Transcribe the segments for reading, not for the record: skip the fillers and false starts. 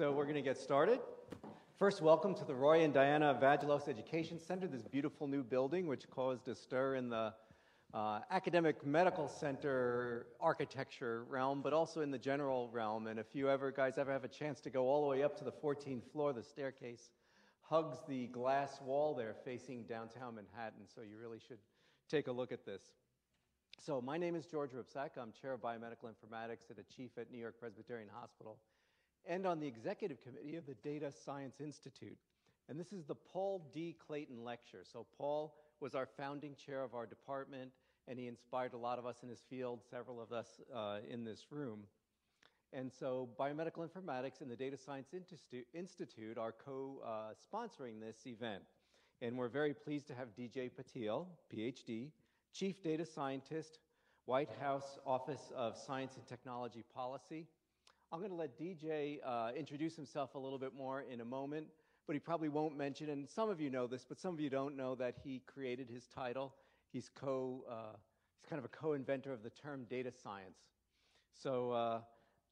So we're going to get started. First, welcome to the Roy and Diana Vagelos Education Center, this beautiful new building which caused a stir in the academic medical center architecture realm, but also in the general realm. And if you guys ever have a chance to go all the way up to the 14th floor, the staircase hugs the glass wall there facing downtown Manhattan, so you really should take a look at this. So my name is George Hripcsak. I'm chair of biomedical informatics and a chief at New York Presbyterian Hospital, and on the executive committee of the Data Science Institute. And this is the Paul D. Clayton Lecture. So Paul was our founding chair of our department, and he inspired a lot of us in his field, several of us in this room. And so biomedical informatics and the Data Science Institute are co-sponsoring this event. And we're very pleased to have DJ Patil, PhD, Chief Data Scientist, White House Office of Science and Technology Policy. I'm going to let DJ introduce himself a little bit more in a moment, but he probably won't mention, and some of you know this, but some of you don't know, that he created his title. He's kind of a co-inventor of the term data science. So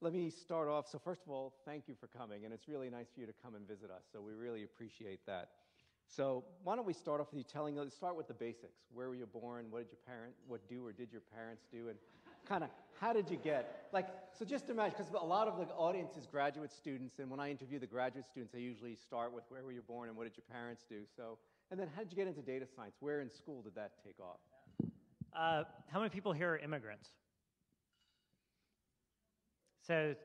let me start off. So first of all, thank you for coming, and it's really nice for you to come and visit us, so we really appreciate that. So why don't we start off with you start with the basics. Where were you born? What did your parents, did your parents do? And kind of how did you get, so just imagine, because a lot of the audience is graduate students, and when I interview the graduate students, I usually start with where were you born and what did your parents do? So, and then how did you get into data science? Where in school did that take off? How many people here are immigrants? So if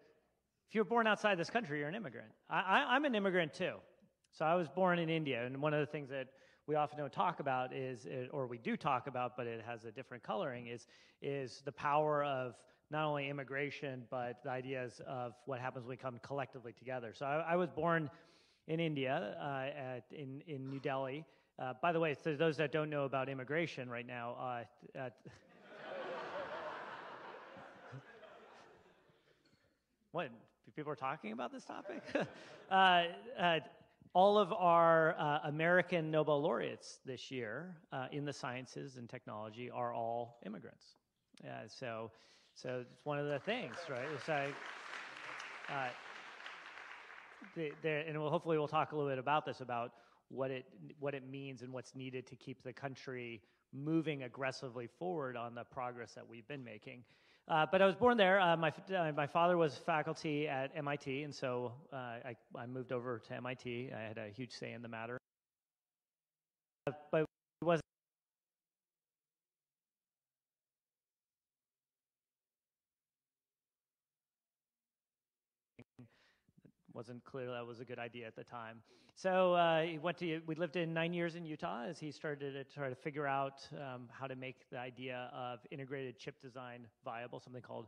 you're born outside this country, you're an immigrant. I'm an immigrant too. So I was born in India, and one of the things that we often don't talk about is, or we do talk about, but it has a different coloring, is the power of not only immigration, but the ideas of what happens when we come collectively together. So I was born in India, in New Delhi. By the way, for those that don't know about immigration right now, what, people are talking about this topic? All of our American Nobel laureates this year in the sciences and technology are all immigrants. Yeah, so it's one of the things, right? It's like, and hopefully we'll talk a little bit about this, about what it means and what's needed to keep the country moving aggressively forward on the progress that we've been making. But I was born there. My father was faculty at MIT, and so I moved over to MIT. I had a huge say in the matter. But it wasn't clear that was a good idea at the time. So we lived in 9 years in Utah as he started to try to figure out how to make the idea of integrated chip design viable, something called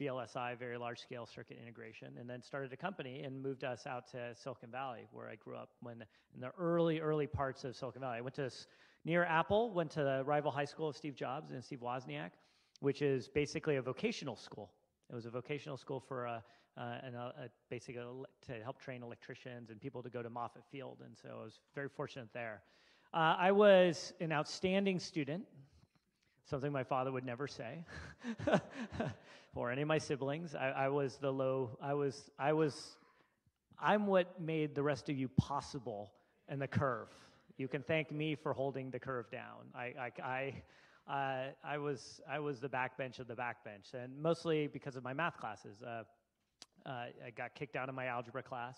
VLSI, very large scale circuit integration, and then started a company and moved us out to Silicon Valley, where I grew up in the early parts of Silicon Valley. I went to near Apple, went to the rival high school of Steve Jobs and Steve Wozniak, which is basically a vocational school. It was a vocational school for basically to help train electricians and people to go to Moffett Field, and so I was very fortunate there. I was an outstanding student, something my father would never say, or any of my siblings. I'm what made the rest of you possible in the curve. You can thank me for holding the curve down. I was the backbench of the backbench, and mostly because of my math classes. I got kicked out of my algebra class.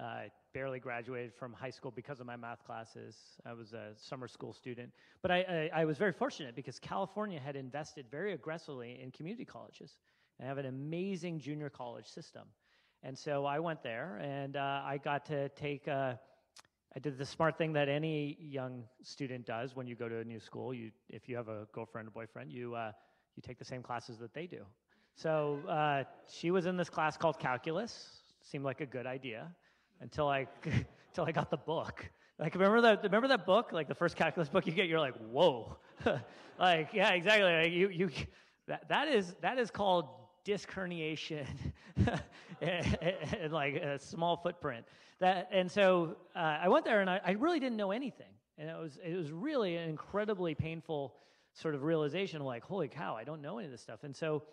I barely graduated from high school because of my math classes. I was a summer school student. But I was very fortunate because California had invested very aggressively in community colleges and have an amazing junior college system. And so I went there, and I got to take I did the smart thing that any young student does when you go to a new school. If you have a girlfriend or boyfriend, you take the same classes that they do. So she was in this class called calculus. Seemed like a good idea until I got the book. Like, remember that book, like the first calculus book you get. You're like, whoa, like, yeah, exactly. Like, that is called disc herniation and like a small footprint. And so I went there, and I really didn't know anything, and it was really an incredibly painful sort of realization. Like, holy cow, I don't know any of this stuff. And so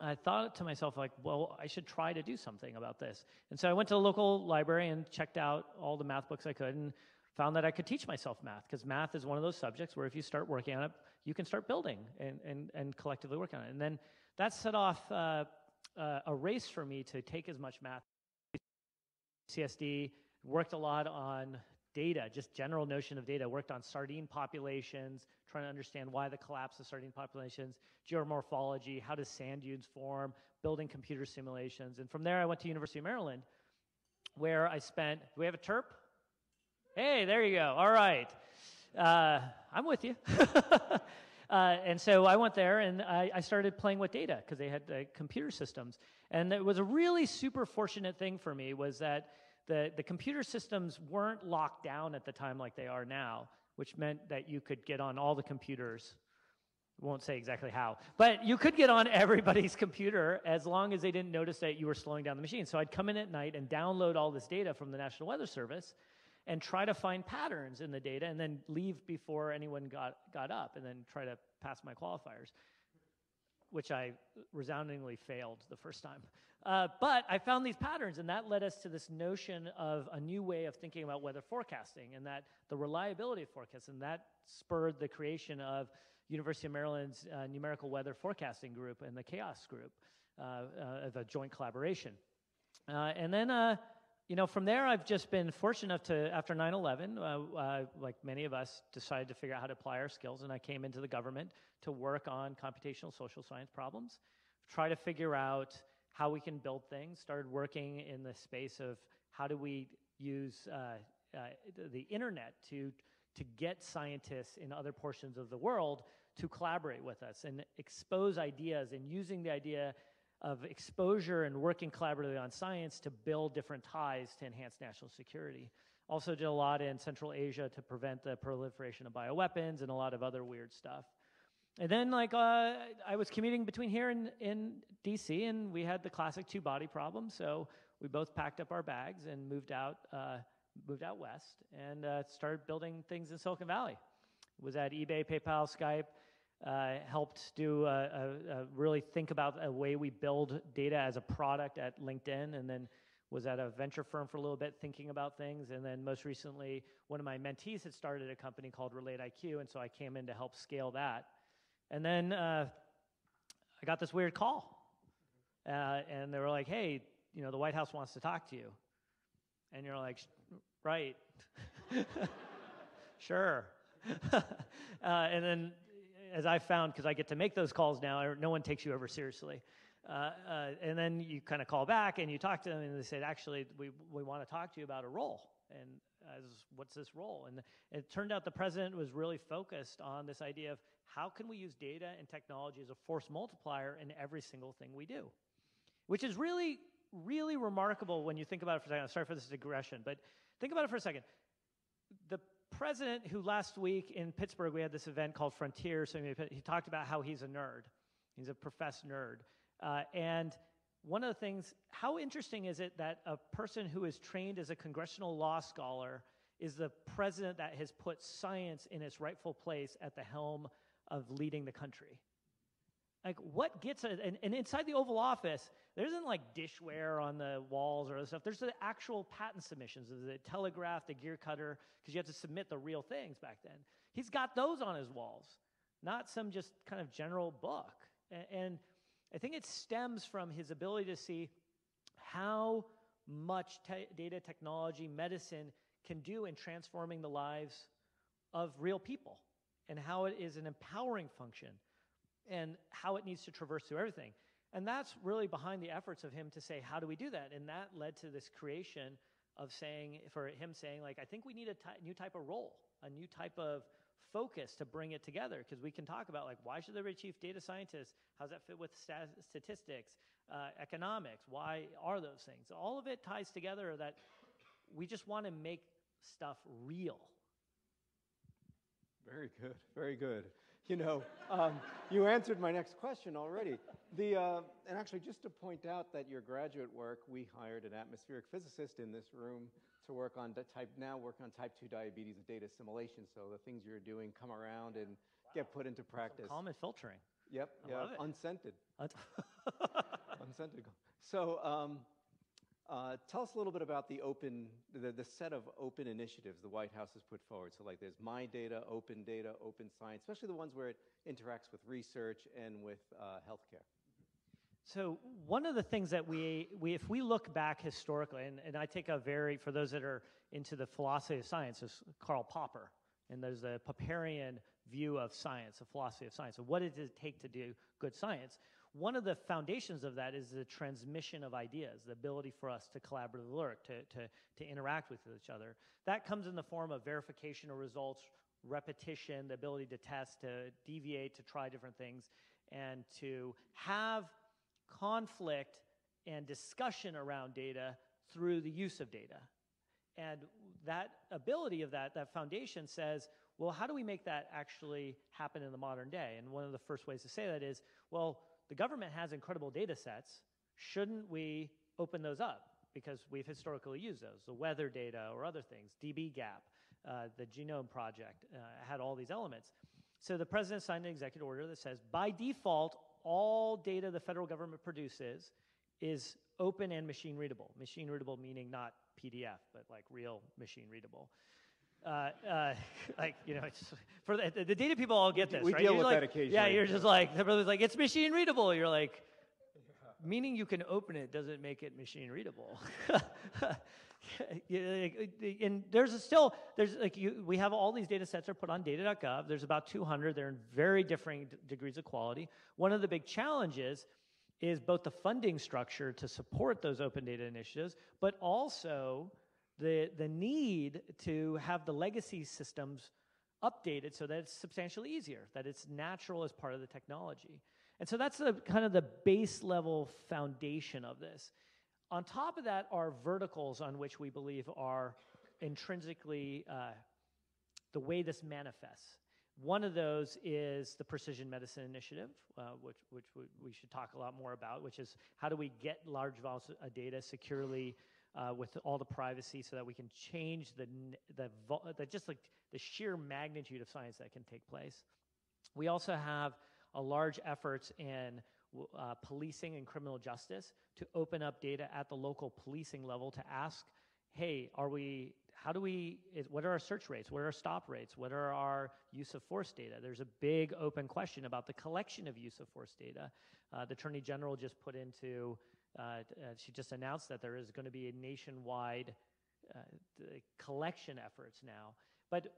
I thought to myself, like, well, I should try to do something about this. And so I went to the local library and checked out all the math books I could and found that I could teach myself math, because math is one of those subjects where if you start working on it, you can start building and collectively work on it. And then that set off a race for me to take as much math. CSD, worked a lot on data, just general notion of data, worked on sardine populations, trying to understand why the collapse of sardine populations, geomorphology, how do sand dunes form, building computer simulations. And from there I went to University of Maryland, where I spent, do we have a terp? Hey, there you go, all right. I'm with you. And so I went there and I started playing with data, because they had computer systems. And it was a really super fortunate thing for me was that the computer systems weren't locked down at the time like they are now, which meant that you could get on all the computers. I won't say exactly how, but you could get on everybody's computer as long as they didn't notice that you were slowing down the machine. So I'd come in at night and download all this data from the National Weather Service and try to find patterns in the data and then leave before anyone got up and then try to pass my qualifiers, which I resoundingly failed the first time. But I found these patterns, and that led us to this notion of a new way of thinking about weather forecasting and that the reliability of forecasts, and that spurred the creation of University of Maryland's numerical weather forecasting group and the CHAOS group of a joint collaboration. And then, you know, from there I've just been fortunate enough to, after 9/11, like many of us, decided to figure out how to apply our skills, and I came into the government to work on computational social science problems, try to figure out how we can build things, started working in the space of how do we use the internet to get scientists in other portions of the world to collaborate with us and expose ideas, and using the idea of exposure and working collaboratively on science to build different ties to enhance national security. Also did a lot in Central Asia to prevent the proliferation of bioweapons and a lot of other weird stuff. And then, like, I was commuting between here and in DC, and we had the classic two-body problem, so we both packed up our bags and moved out west and started building things in Silicon Valley. Was at eBay, PayPal, Skype, helped do really think about a way we build data as a product at LinkedIn, and then was at a venture firm for a little bit thinking about things, and then most recently one of my mentees had started a company called Relate IQ, and so I came in to help scale that. And then I got this weird call, and they were like, hey, you know, the White House wants to talk to you. And you're like, right, sure. And then, as I found, because I get to make those calls now, no one takes you ever seriously. And then you kind of call back and you talk to them, and they said, actually, we want to talk to you about a role. And as what's this role? And it turned out the president was really focused on this idea of how can we use data and technology as a force multiplier in every single thing we do, which is really, really remarkable when you think about it for a second. I'm sorry for this digression, but think about it for a second. The president, who last week in Pittsburgh, we had this event called Frontier, so he talked about how he's a nerd. He's a professed nerd. And one of the things, how interesting is it that a person who is trained as a congressional law scholar is the president that has put science in its rightful place at the helm of leading the country? Like, what gets it? And inside the Oval Office, there isn't like dishware on the walls or other stuff. There's the actual patent submissions, the telegraph, the gear cutter, because you have to submit the real things back then. He's got those on his walls, not some just kind of general book. And I think it stems from his ability to see how much data, technology, medicine can do in transforming the lives of real people, and how it is an empowering function, and how it needs to traverse through everything. And that's really behind the efforts of him to say, how do we do that? And that led to this creation of saying, for him saying, like, I think we need a new type of role, a new type of focus to bring it together, because we can talk about, like, why should there be a chief data scientist? How does that fit with statistics, economics? Why are those things? All of it ties together, that we just want to make stuff real. Very good, very good. You know, you answered my next question already. And actually, just to point out that your graduate work, we hired an atmospheric physicist in this room to work on type 2 diabetes and data assimilation. So the things you're doing come around and get put into practice. Common filtering. Yep, I love it. Unscented. So tell us a little bit about the open, the set of open initiatives the White House has put forward. So like there's My Data, Open Science, especially the ones where it interacts with research and with healthcare. So one of the things that we if we look back historically, and I take a very, for those that are into the philosophy of science, is Karl Popper. And there's the Popperian view of science, the philosophy of science. So what does it take to do good science? One of the foundations of that is the transmission of ideas, the ability for us to collaboratively work, to interact with each other. That comes in the form of verification of results, repetition, the ability to test, to deviate, to try different things, and to have conflict and discussion around data through the use of data. And that ability of that foundation says, well, how do we make that actually happen in the modern day? And one of the first ways to say that is, well, the government has incredible data sets. Shouldn't we open those up? Because we've historically used those, the weather data or other things, dbGaP, the Genome Project had all these elements. So the president signed an executive order that says, by default, all data the federal government produces is open and machine readable. Machine readable meaning not PDF, but like real machine readable. Like, you know, it's for the data people all get this, right? We deal with that occasionally. Yeah, you're just like, the brother's like, it's machine readable. You're like, meaning you can open it doesn't make it machine readable. And there's we have all these data sets are put on data.gov. There's about 200. They're in very differing degrees of quality. One of the big challenges is both the funding structure to support those open data initiatives, but also the need to have the legacy systems updated so that it's substantially easier, that it's natural as part of the technology. And so that's kind of the base level foundation of this. On top of that are verticals on which we believe are intrinsically the way this manifests. One of those is the Precision Medicine Initiative, which we should talk a lot more about, which is how do we get large volumes of data securely with all the privacy so that we can change just like the sheer magnitude of science that can take place. We also have a large efforts in policing and criminal justice to open up data at the local policing level to ask, hey, what are our search rates? What are our stop rates? What are our use of force data? There's a big open question about the collection of use of force data. The Attorney General just she just announced that there is going to be a nationwide collection efforts now. But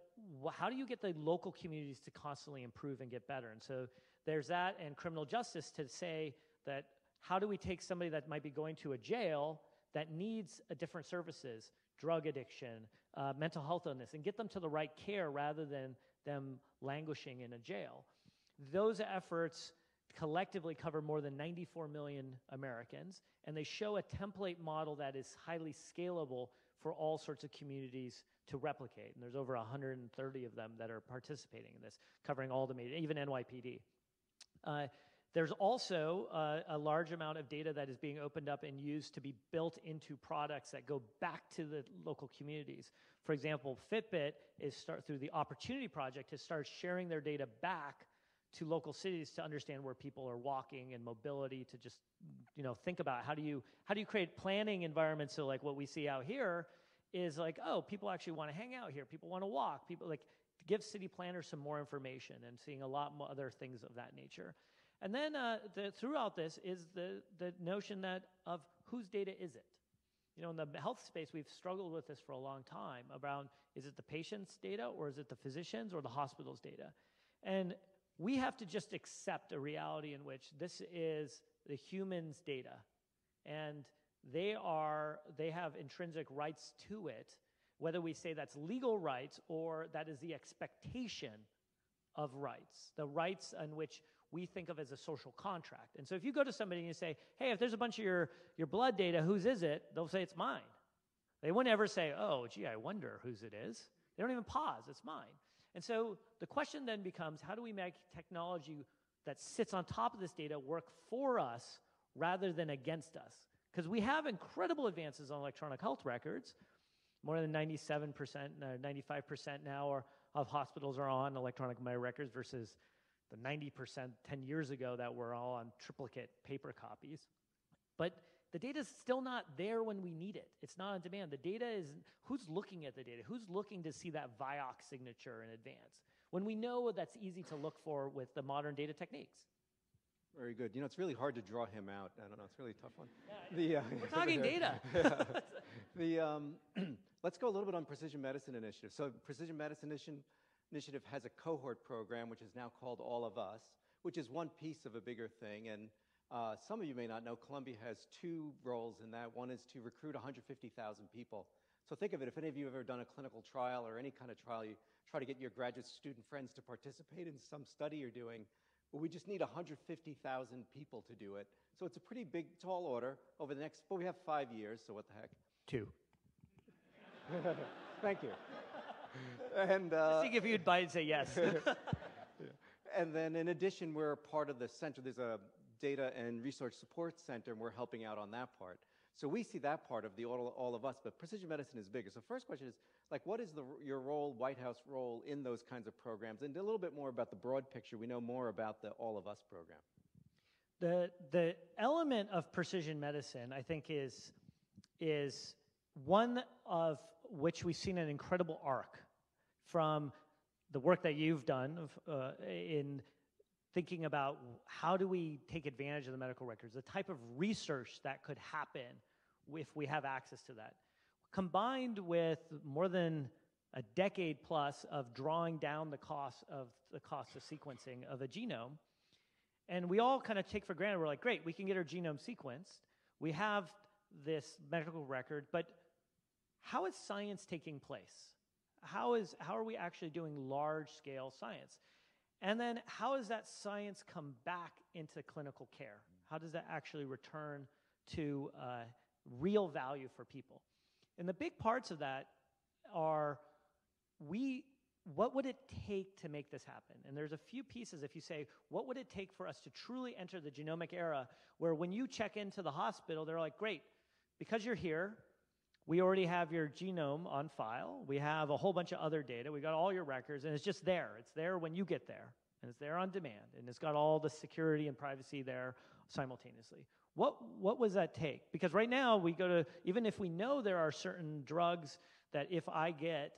how do you get the local communities to constantly improve and get better? And so there's that, and criminal justice to say that how do we take somebody that might be going to a jail that needs different services, drug addiction, mental health illness, and get them to the right care rather than them languishing in a jail. Those efforts collectively cover more than 94 million Americans, and they show a template model that is highly scalable for all sorts of communities to replicate. And there's over 130 of them that are participating in this, covering all the major, even NYPD. There's also a large amount of data that is being opened up and used to be built into products that go back to the local communities. For example, Fitbit is through the Opportunity Project has started sharing their data back to local cities to understand where people are walking and mobility, to just, you know, think about how do you create planning environments so like what we see out here is like, oh, people actually want to hang out here, people want to walk, people like to give city planners some more information and seeing a lot more other things of that nature. And then throughout this is the notion of whose data is it? You know, in the health space, we've struggled with this for a long time around, is it the patient's data or is it the physician's or the hospital's data? And we have to just accept a reality in which this is the human's data. And they have intrinsic rights to it, whether we say that's legal rights or that is the expectation of rights, the rights on which we think of as a social contract. And so if you go to somebody and you say, hey, if there's a bunch of your blood data, whose is it? They'll say, it's mine. They wouldn't ever say, oh, gee, I wonder whose it is. They don't even pause, it's mine. And so the question then becomes, how do we make technology that sits on top of this data work for us rather than against us? Because we have incredible advances on electronic health records. More than 97%, 95% now of hospitals are on electronic records versus the 90% 10 years ago that were all on triplicate paper copies. But the data's still not there when we need it. It's not on demand. The data is, who's looking at the data? Who's looking to see that Vioxx signature in advance? When we know that's easy to look for with the modern data techniques. Very good. You know, it's really hard to draw him out. I don't know. It's really a tough one. Yeah, we're talking data. Yeah. Let's go a little bit on Precision Medicine Initiative. So Precision Medicine Initiative has a cohort program, which is now called All of Us, which is one piece of a bigger thing. And some of you may not know, Columbia has two roles in that. One is to recruit 150,000 people. So think of it, if any of you have ever done a clinical trial or any kind of trial, you try to get your graduate student friends to participate in some study you're doing. But we just need 150,000 people to do it. So it's a pretty big, tall order over the next, but we have 5 years, so what the heck? 2. Thank you. And, just if you'd bite and say yes. And then in addition, we're part of the center. There's a data and research support center, and we're helping out on that part. So we see that part of the all of us, but precision medicine is bigger. So first question is, like, what is your role, White House role, in those kinds of programs? And a little bit more about the broad picture. We know more about the All of Us program. The element of precision medicine, I think, is one of which we've seen an incredible arc from the work that you've done in thinking about how do we take advantage of the medical records, the type of research that could happen if we have access to that. Combined with more than a decade plus of drawing down the cost of sequencing of a genome, and we all kind of take for granted, we're like, great, we can get our genome sequenced, we have this medical record, but how is science taking place? How are we actually doing large-scale science? And then how does that science come back into clinical care? How does that actually return to real value for people? And the big parts of that are, what would it take to make this happen? And there's a few pieces. If you say, what would it take for us to truly enter the genomic era, where when you check into the hospital, they're like, great, because you're here, we already have your genome on file. We have a whole bunch of other data. We got all your records, and it's just there. It's there when you get there, and it's there on demand, and it's got all the security and privacy there simultaneously. What does that take? Because right now, we go to, even if we know there are certain drugs that if I get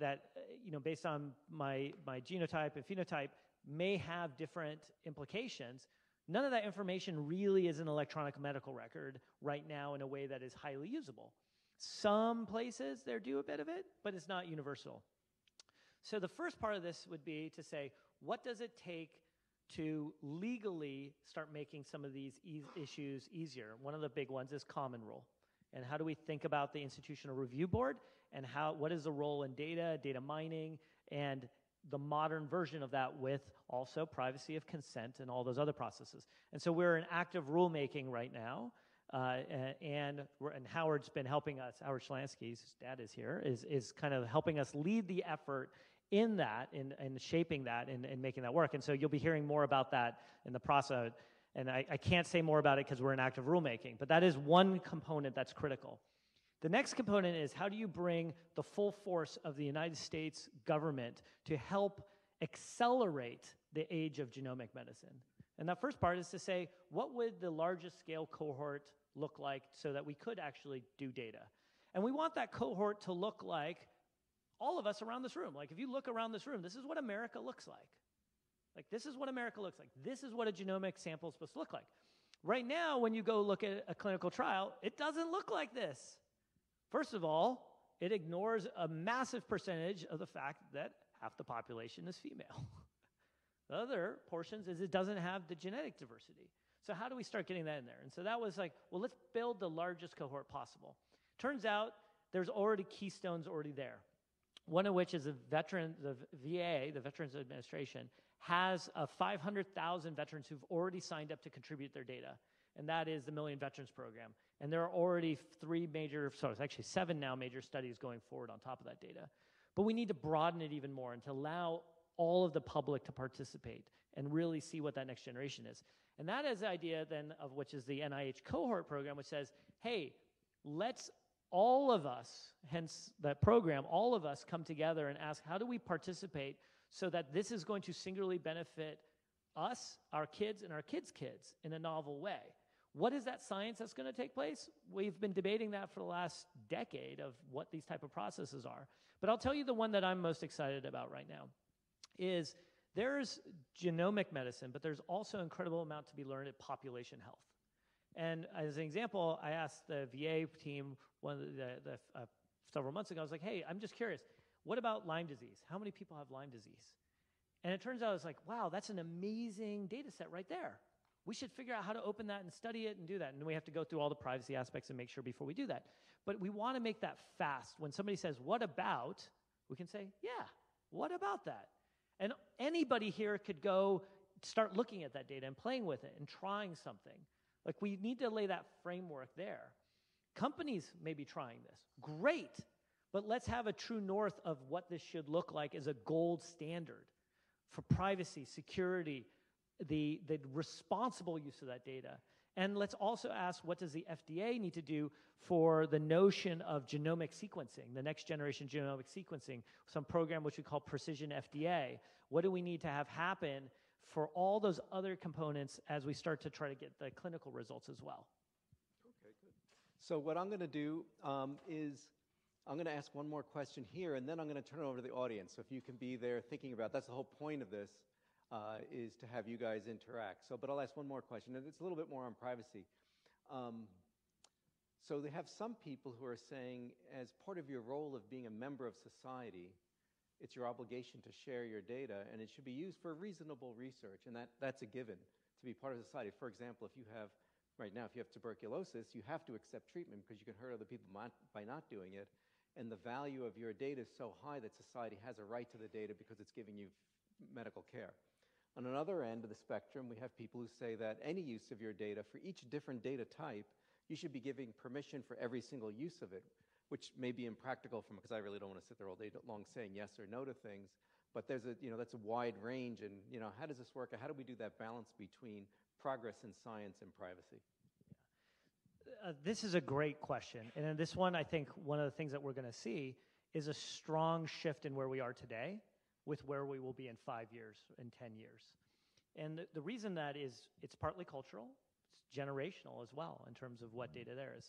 that, you know, based on my genotype and phenotype may have different implications, none of that information really is an electronic medical record right now in a way that is highly usable. Some places there do a bit of it, but it's not universal. So the first part of this would be to say, what does it take to legally start making some of these issues easier? One of the big ones is common rule. And how do we think about the Institutional Review Board, and what is the role in data mining, and the modern version of that with also privacy of consent and all those other processes. And so we're in active rulemaking right now. And Howard's been helping us, Howard Schlansky's dad is here, is kind of helping us lead the effort in that, in shaping that, and making that work. And so you'll be hearing more about that in the process. And I can't say more about it because we're in active rulemaking, but that is one component that's critical. The next component is, how do you bring the full force of the United States government to help accelerate the age of genomic medicine? And that first part is to say, what would the largest scale cohort look like so that we could actually do data? And we want that cohort to look like all of us around this room. Like, if you look around this room, this is what America looks like. Like, this is what America looks like. This is what a genomic sample is supposed to look like. Right now, when you go look at a clinical trial, it doesn't look like this. First of all, it ignores a massive percentage of the fact that half the population is female. The other portions is it doesn't have the genetic diversity. So how do we start getting that in there? And so that was like, well, let's build the largest cohort possible. Turns out there's already keystones already there. One of which is the VA, the Veterans Administration, has 500,000 veterans who've already signed up to contribute their data. And that is the Million Veterans Program. And there are already 7 now major studies going forward on top of that data. But we need to broaden it even more and to allow all of the public to participate and really see what that next generation is. And that is the idea then of which is the NIH cohort program, which says, hey, let's all of us, hence that program, all of us come together and ask, how do we participate so that this is going to singularly benefit us, our kids, and our kids' kids in a novel way. What is that science that's going to take place? We've been debating that for the last decade of what these type of processes are. But I'll tell you the one that I'm most excited about right now is there's genomic medicine, but there's also an incredible amount to be learned at population health. And as an example, I asked the VA team several months ago, I was like, hey, I'm just curious, what about Lyme disease? How many people have Lyme disease? And it turns out I was like, wow, that's an amazing data set right there. We should figure out how to open that and study it and do that. And we have to go through all the privacy aspects and make sure before we do that. But we want to make that fast. When somebody says, what about, we can say, yeah, what about that? And anybody here could go start looking at that data and playing with it and trying something. Like, we need to lay that framework there. Companies may be trying this. Great. But let's have a true north of what this should look like as a gold standard for privacy, security, the responsible use of that data. And let's also ask, what does the FDA need to do for the notion of genomic sequencing, the next generation genomic sequencing, some program which we call Precision FDA. What do we need to have happen for all those other components as we start to try to get the clinical results as well? Okay, good. So what I'm going to do is I'm going to ask one more question here, and then I'm going to turn it over to the audience. So if you can be there thinking about, that's the whole point of this. Is to have you guys interact. So, but I'll ask one more question, and it's a little bit more on privacy. So they have some people who are saying, as part of your role of being a member of society, it's your obligation to share your data, and it should be used for reasonable research, and that's a given, to be part of society. For example, if you have, right now, if you have tuberculosis, you have to accept treatment because you can hurt other people by not doing it, and the value of your data is so high that society has a right to the data because it's giving you medical care. On another end of the spectrum, we have people who say that any use of your data, for each different data type, you should be giving permission for every single use of it, which may be impractical for me because I really don't want to sit there all day long saying yes or no to things. But there's a, you know, that's a wide range, and you know, how does this work? How do we do that balance between progress in science and privacy? Yeah. This is a great question, and in this one, I think one of the things that we're going to see is a strong shift in where we are today with where we will be in 5 years and 10 years. And the reason that is, it's partly cultural, it's generational as well in terms of what data there is.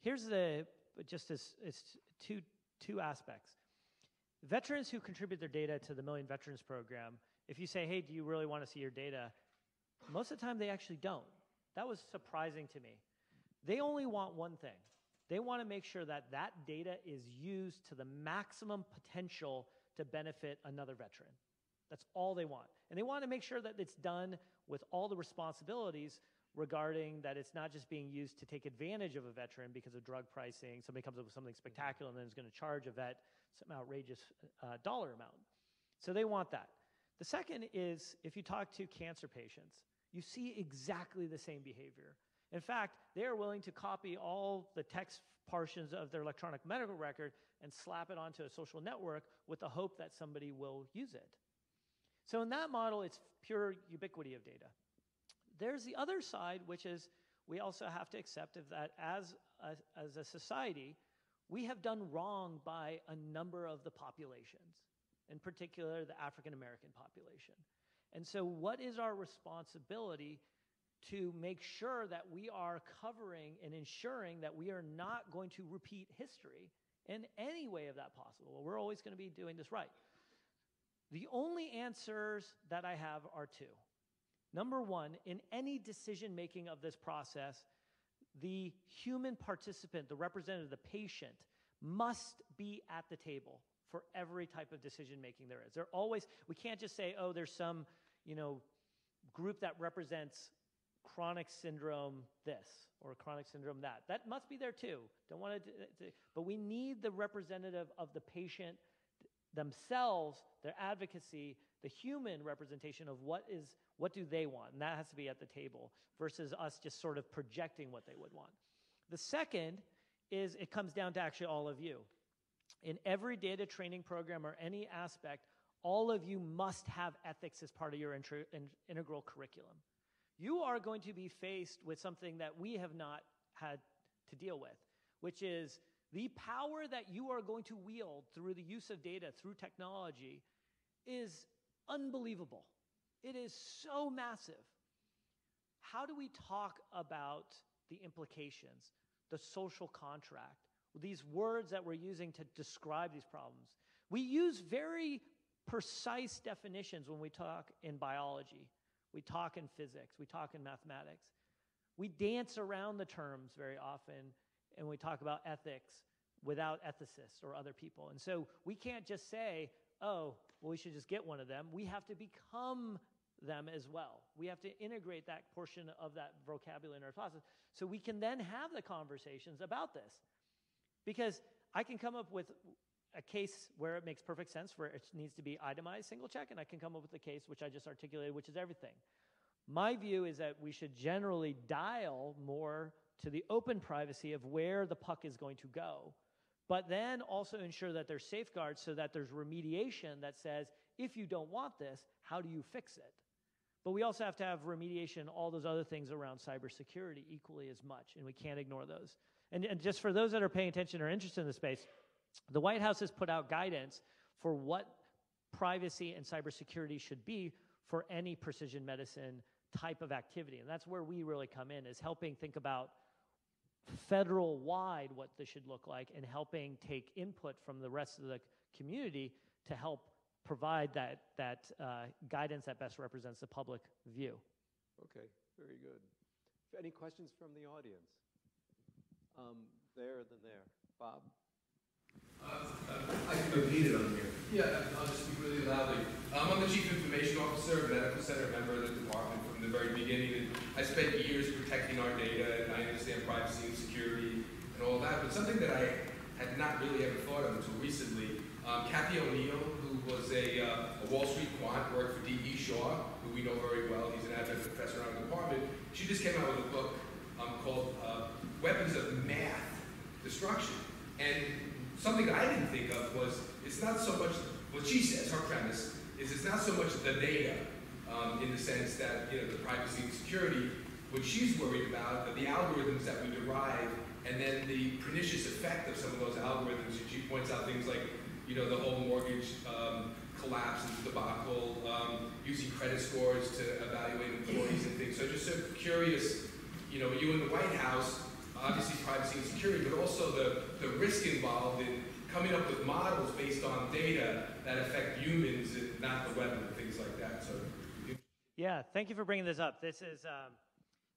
Here's the, just as it's two aspects. Veterans who contribute their data to the Million Veterans Program, if you say, hey, do you really want to see your data? Most of the time they actually don't. That was surprising to me. They only want one thing. They want to make sure that that data is used to the maximum potential to benefit another veteran. That's all they want. And they want to make sure that it's done with all the responsibilities regarding that it's not just being used to take advantage of a veteran because of drug pricing. Somebody comes up with something spectacular and then is going to charge a vet some outrageous dollar amount. So they want that. The second is, if you talk to cancer patients, you see exactly the same behavior. In fact, they are willing to copy all the text portions of their electronic medical record and slap it onto a social network with the hope that somebody will use it. So in that model, it's pure ubiquity of data. There's the other side, which is we also have to accept that as a society, we have done wrong by a number of the populations, in particular the African-American population. And so what is our responsibility to make sure that we are covering and ensuring that we are not going to repeat history in any way of that possible? We're always going to be doing this right. The only answers that I have are two. Number one, in any decision-making of this process, the human participant, the representative, the patient, must be at the table for every type of decision-making there is. They're always, we can't just say, oh, there's some, you know, group that represents chronic syndrome this or chronic syndrome that. That must be there too. Don't want to, but we need the representative of the patient themselves, their advocacy, the human representation of what do they want, and that has to be at the table versus us just sort of projecting what they would want. The second is it comes down to actually all of you. In every data training program or any aspect, all of you must have ethics as part of your integral curriculum. You are going to be faced with something that we have not had to deal with, which is the power that you are going to wield through the use of data, through technology, is unbelievable. It is so massive. How do we talk about the implications, the social contract, these words that we're using to describe these problems? We use very precise definitions when we talk in biology. We talk in physics. We talk in mathematics. We dance around the terms very often, and we talk about ethics without ethicists or other people. And so we can't just say, oh, well, we should just get one of them. We have to become them as well. We have to integrate that portion of that vocabulary in our process so we can then have the conversations about this. Because I can come up with a case where it makes perfect sense, where it needs to be itemized, single check, and I can come up with a case which I just articulated, which is everything. My view is that we should generally dial more to the open privacy of where the puck is going to go, but then also ensure that there's safeguards so that there's remediation that says, if you don't want this, how do you fix it? But we also have to have remediation, all those other things around cybersecurity equally as much, and we can't ignore those. And just for those that are paying attention or interested in the space, the White House has put out guidance for what privacy and cybersecurity should be for any precision medicine type of activity. And that's where we really come in, is helping think about federal-wide what this should look like and helping take input from the rest of the community to help provide that guidance that best represents the public view. Okay, very good. Any questions from the audience? Bob? I can go heated on here. Yeah, I'll just speak really loudly. I'm the Chief Information Officer, Medical Center member of the department from the very beginning. And I spent years protecting our data, and I understand privacy and security and all that. But something that I had not really ever thought of until recently, Kathy O'Neill, who was a Wall Street quant, worked for D.E. Shaw, who we know very well. He's an adjunct professor in our department. She just came out with a book called Weapons of Math Destruction. And something that I didn't think of was, it's not so much, what she says, her premise, is it's not so much the data in the sense that, the privacy and security, what she's worried about are the algorithms that we derive and then the pernicious effect of some of those algorithms. She points out things like, the whole mortgage collapse and debacle, using credit scores to evaluate employees and things. So just sort of curious, you in the White House, obviously privacy and security, but also the risk involved in coming up with models based on data that affect humans and not the weapon, things like that. So, yeah, thank you for bringing this up. This is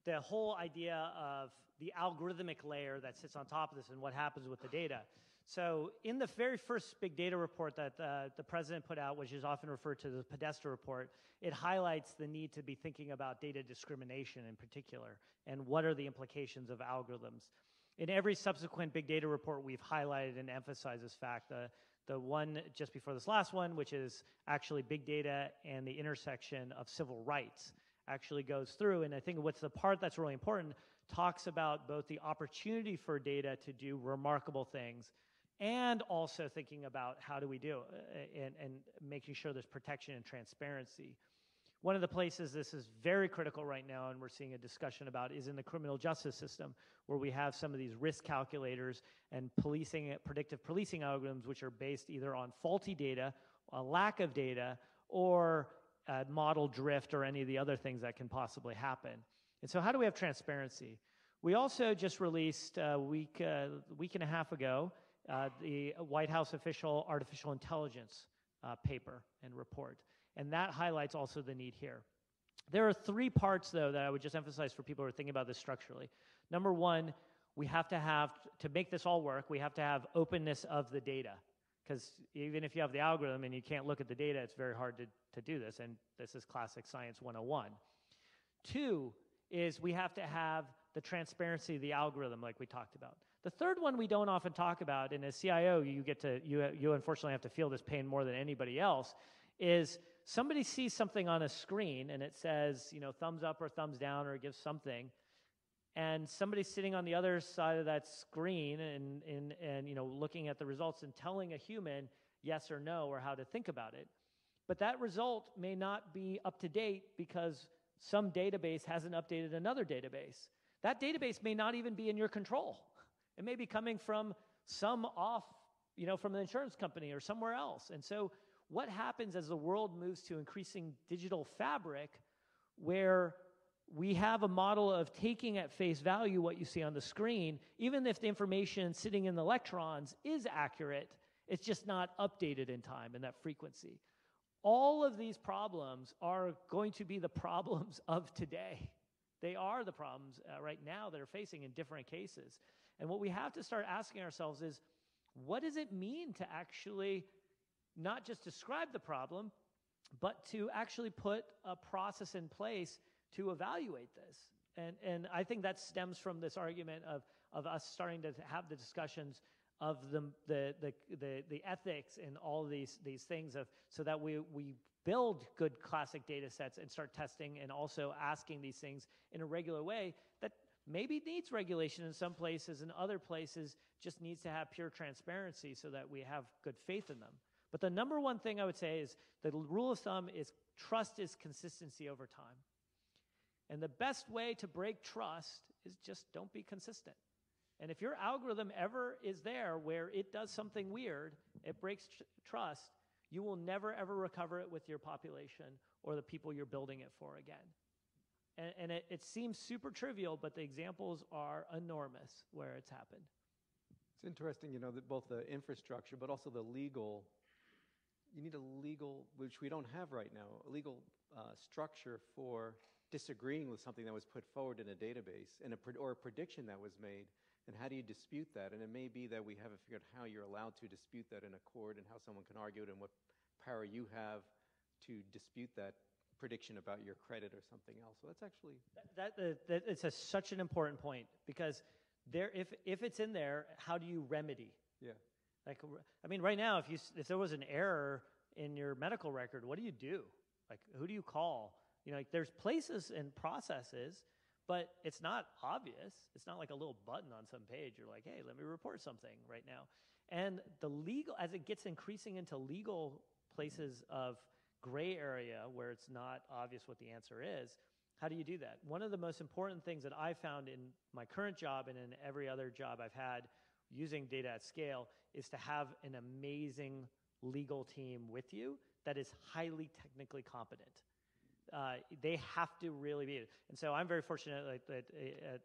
the whole idea of the algorithmic layer that sits on top of this and what happens with the data. So in the very first big data report that the president put out, which is often referred to as the Podesta report, it highlights the need to be thinking about data discrimination in particular, and what are the implications of algorithms. In every subsequent big data report, we've highlighted and emphasized this fact. The one just before this last one, which is actually big data and the intersection of civil rights, actually goes through, and I think what's the part that's really important, talks about both the opportunity for data to do remarkable things, and also thinking about how do we do and making sure there's protection and transparency. One of the places this is very critical right now, and we're seeing a discussion about, is in the criminal justice system, where we have some of these risk calculators and policing, predictive policing algorithms, which are based either on faulty data, a lack of data, or model drift, or any of the other things that can possibly happen. And so how do we have transparency? We also just released a week and a half ago, the White House official artificial intelligence paper and report. And that highlights also the need here. There are three parts, though, that I would just emphasize for people who are thinking about this structurally. Number one, we have, to make this all work, we have to have openness of the data. Because even if you have the algorithm and you can't look at the data, it's very hard to do this. And this is classic science 101. Two is we have to have the transparency of the algorithm, like we talked about. The third one we don't often talk about, and as CIO, you unfortunately have to feel this pain more than anybody else, is somebody sees something on a screen and it says, thumbs up or thumbs down or gives something, and somebody's sitting on the other side of that screen and looking at the results and telling a human yes or no or how to think about it. But that result may not be up to date because some database hasn't updated another database. That database may not even be in your control. It may be coming from some off, from an insurance company or somewhere else. And so what happens as the world moves to increasing digital fabric, where we have a model of taking at face value what you see on the screen, even if the information sitting in the electrons is accurate, it's just not updated in time in that frequency. All of these problems are going to be the problems of today. They are the problems right now that are facing in different cases. And what we have to start asking ourselves is, what does it mean to actually not just describe the problem, but to actually put a process in place to evaluate this? And I think that stems from this argument of us starting to have the discussions of the ethics and all these things, of so that we build good classic data sets and start testing and also asking these things in a regular way that maybe needs regulation in some places, and other places just needs to have pure transparency so that we have good faith in them. But the number one thing I would say is the rule of thumb is trust is consistency over time. And the best way to break trust is just don't be consistent. And if your algorithm ever is there where it does something weird, it breaks trust, you will never ever recover it with your population or the people you're building it for again. And it seems super trivial, but the examples are enormous where it's happened. It's interesting, you know, that both the infrastructure, but also the legal, you need a legal, which we don't have right now, a legal structure for disagreeing with something that was put forward in a database and or a prediction that was made. And how do you dispute that? And it may be that we haven't figured out how you're allowed to dispute that in a court, and how someone can argue it, and what power you have to dispute that prediction about your credit or something else. So that's actually... That it's such an important point, because there, if it's in there, how do you remedy? Yeah. Like, I mean, right now, if there was an error in your medical record, what do you do? Like, who do you call? You know, like, there's places and processes, but it's not obvious. It's not like a little button on some page. You're like, hey, let me report something right now. And the legal, as it gets increasing into legal places of gray area where it's not obvious what the answer is, how do you do that? One of the most important things that I found in my current job and in every other job I've had using data at scale is to have an amazing legal team with you that is highly technically competent. They have to really be, and so I'm very fortunate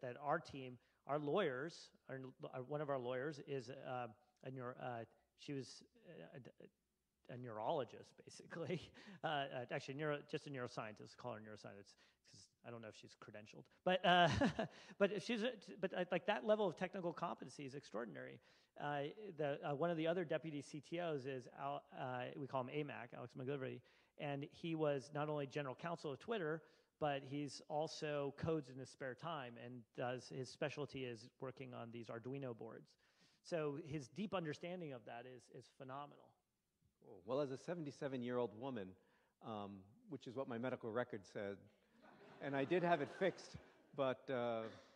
that our team, our lawyers, one of our lawyers is she was a neurologist, basically, actually just a neuroscientist. Call her a neuroscientist because I don't know if she's credentialed, but like, that level of technical competency is extraordinary. One of the other deputy CTOs is we call him AMAC, Alex McGilvery. And he was not only general counsel of Twitter, but he's also codes in his spare time, and his specialty is working on these Arduino boards. So his deep understanding of that is phenomenal. Well, as a 77-year-old woman, which is what my medical record said, and I did have it fixed, but...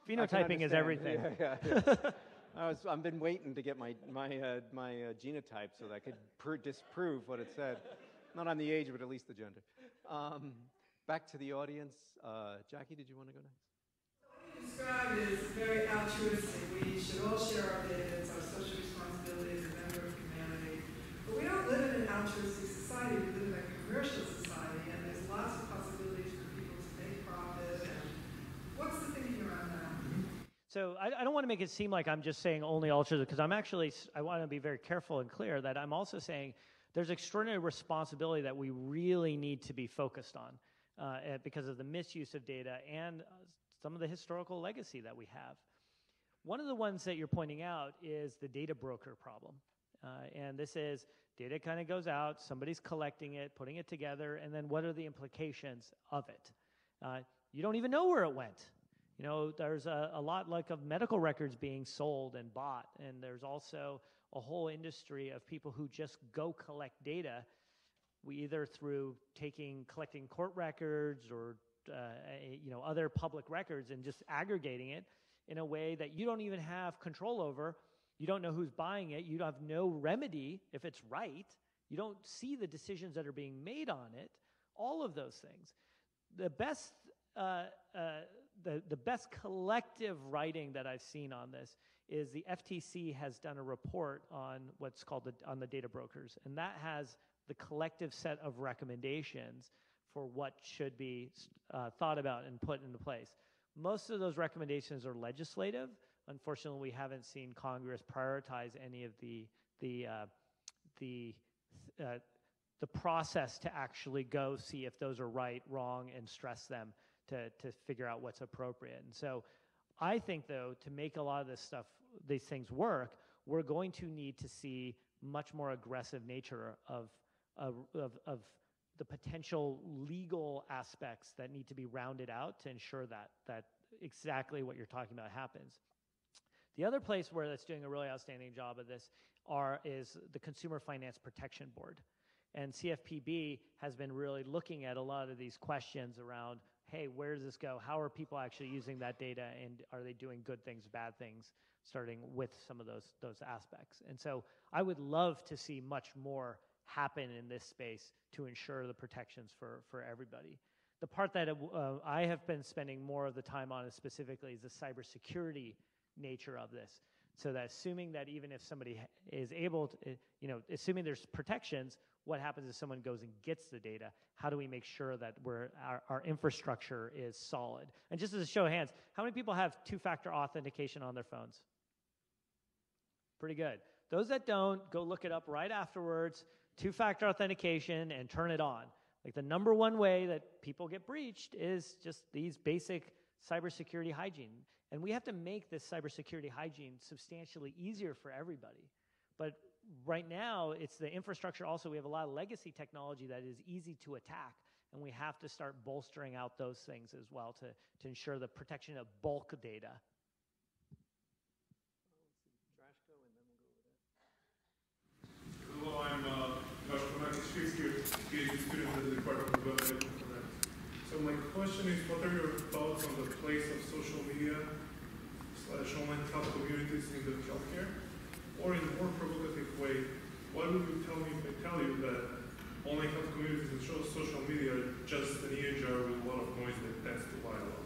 phenotyping is everything. Yeah, yeah. I've been waiting to get my genotype so that I could disprove what it said. Not on the age, but at least the gender. Back to the audience. Jackie, did you want to go next? So what you described is very altruistic. We should all share our data. It's our social responsibility as a member of humanity. But we don't live in an altruistic society. We live in a commercial society, and there's lots of possibilities for people to make profit. And what's the thinking around that? So I don't want to make it seem like I'm just saying only altruistic, because I want to be very careful and clear that I'm also saying there's extraordinary responsibility that we really need to be focused on because of the misuse of data and some of the historical legacy that we have. One of the ones that you're pointing out is the data broker problem. And this is, data kind of goes out, somebody's collecting it, putting it together, and then what are the implications of it? You don't even know where it went. You know, there's a lot like of medical records being sold and bought, and there's also a whole industry of people who just go collect data, either through collecting court records or you know, other public records, and just aggregating it in a way that you don't even have control over. You don't know who's buying it. You have no remedy if it's right. You don't see the decisions that are being made on it. All of those things. The best collective writing that I've seen on this is the FTC has done a report on what's called on the data brokers, and that has the collective set of recommendations for what should be thought about and put into place. Most of those recommendations are legislative. Unfortunately, we haven't seen Congress prioritize any of the process to actually go see if those are right, wrong, and stress them to figure out what's appropriate. And so I think, though, to make a lot of this stuff, these things work, we're going to need to see much more aggressive nature of the potential legal aspects that need to be rounded out to ensure that exactly what you're talking about happens. The other place where that's doing a really outstanding job of this is the Consumer Finance Protection Board. And CFPB has been really looking at a lot of these questions around, hey, where does this go? How are people actually using that data? And are they doing good things, bad things, starting with some of those aspects? And so I would love to see much more happen in this space to ensure the protections for everybody. The part that I have been spending more of the time on specifically is the cybersecurity nature of this. So that assuming that even if somebody is able to, assuming there's protections, what happens if someone goes and gets the data? How do we make sure that our infrastructure is solid? And just as a show of hands, how many people have two-factor authentication on their phones? Pretty good. Those that don't, go look it up right afterwards, two-factor authentication, and turn it on. Like the number one way that people get breached is just these basic cybersecurity hygiene. And we have to make this cybersecurity hygiene substantially easier for everybody. But right now, it's the infrastructure also. We have a lot of legacy technology that is easy to attack, and we have to start bolstering out those things as well to ensure the protection of bulk data. Hello, I'm Dr. Shakespeare, PhD student at the Department of Development and Informatics. So my question is, what are your thoughts on the place of social media / online health communities in the healthcare? Or in a more provocative way, why would you tell me if I tell you that online health communities and social media are just an EA jar with a lot of noise that tends to violate?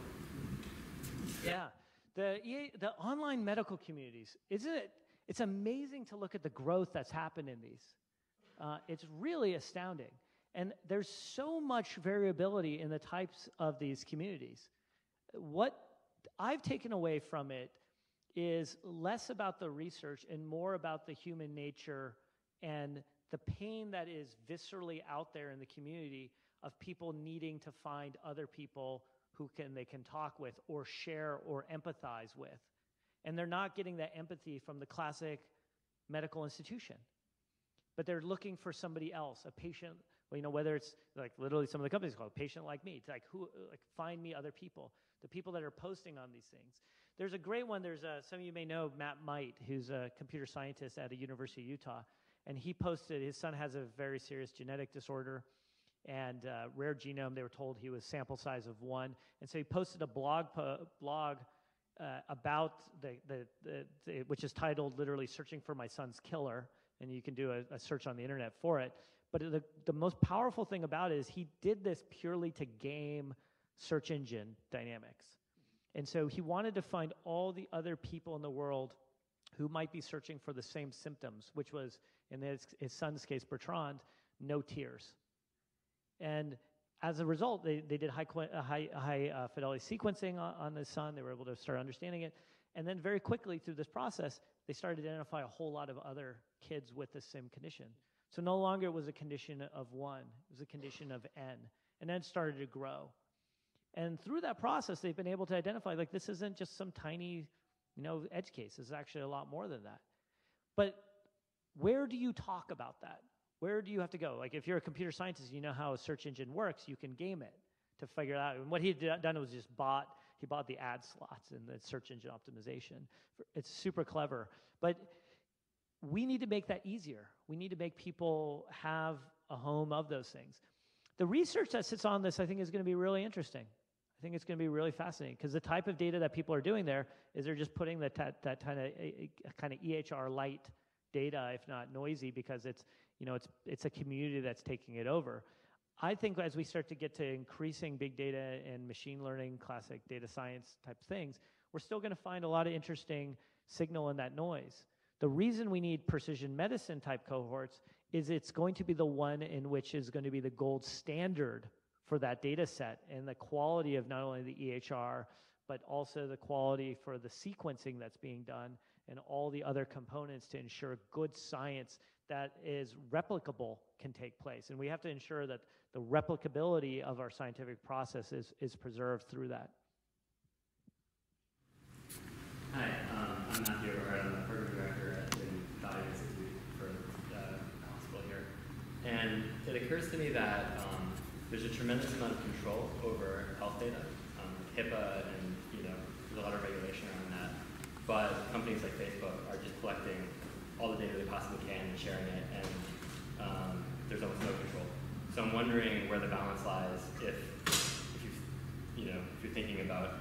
Yeah, the online medical communities, isn't it? It's amazing to look at the growth that's happened in these. It's really astounding. And there's so much variability in the types of these communities. What I've taken away from it is less about the research and more about the human nature and the pain that is viscerally out there in the community of people needing to find other people who they can talk with or share or empathize with. And they're not getting that empathy from the classic medical institution. But they're looking for somebody else, a patient, whether it's like literally some of the companies call it patient like me. It's like, find me other people, the people that are posting on these things. There's a great one. There's some of you may know Matt Might, who's a computer scientist at the University of Utah. And he posted, his son has a very serious genetic disorder and rare genome. They were told he was sample size of 1. And so he posted a blog about the which is titled literally "Searching for My Son's Killer," and you can do a search on the internet for it. But the most powerful thing about it is he did this purely to game search engine dynamics, and so he wanted to find all the other people in the world who might be searching for the same symptoms, which was, in his son's case, Bertrand, no tears, and as a result, they did high fidelity sequencing on the son. They were able to start understanding it. And then very quickly through this process, they started to identify a whole lot of other kids with the same condition. So no longer was a condition of 1. It was a condition of N. And then it started to grow. And through that process, they've been able to identify, like, this isn't just some tiny, edge case. It's actually a lot more than that. But where do you talk about that? Where do you have to go? Like if you're a computer scientist, you know how a search engine works, you can game it to figure it out. And what he had done was just he bought the ad slots and the search engine optimization. It's super clever. But we need to make that easier. We need to make people have a home of those things. The research that sits on this, I think, is going to be really interesting. I think it's going to be really fascinating because the type of data that people are doing there is they're just putting that kind of EHR light data, if not noisy, because it's a community that's taking it over. I think as we start to get to increasing big data and machine learning, classic data science type things, we're still going to find a lot of interesting signal and that noise. The reason we need precision medicine type cohorts is it's going to be the one in which is going to be the gold standard for that data set, and the quality of not only the EHR, but also the quality for the sequencing that's being done and all the other components to ensure good science that is replicable can take place. And we have to ensure that the replicability of our scientific process is preserved through that. Hi, I'm Matthew O'Hara. I'm the program director at the Data Science Institute for the hospital here. And it occurs to me that there's a tremendous amount of control over health data, HIPAA, and there's a lot of regulation around that. But companies like Facebook are just collecting all the data they possibly can and sharing it, and there's almost no control. So I'm wondering where the balance lies if you're thinking about